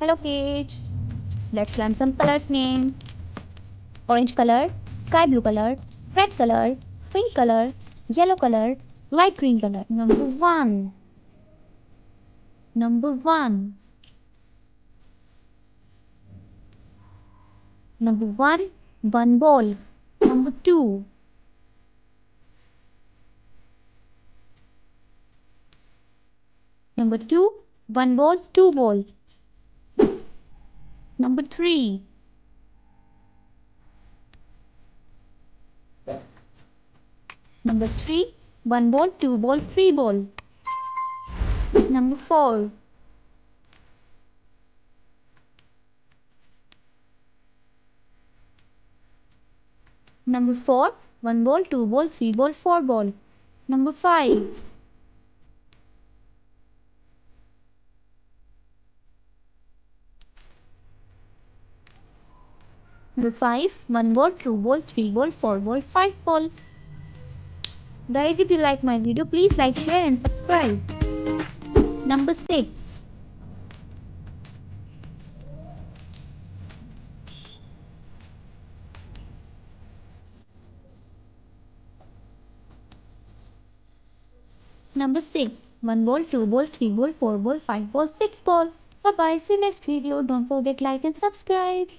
Hello Paige. Let's learn some colors name. Orange color, sky blue color, red color, pink color, yellow color, light green color. Number 1. Number 1, one ball. Number 2. Number 2, one ball, two ball. Number 3. Number 3, one ball, two ball, three ball. Number 4. Number 4, one ball, two ball, three ball, four ball. Number 5. Number 5, one ball, two ball, three ball, four ball, five ball. Guys, if you like my video, please like, share and subscribe. Number 6. Number 6, one ball, two ball, three ball, four ball, five ball, six ball. Bye bye. See you next video. Don't forget like and subscribe.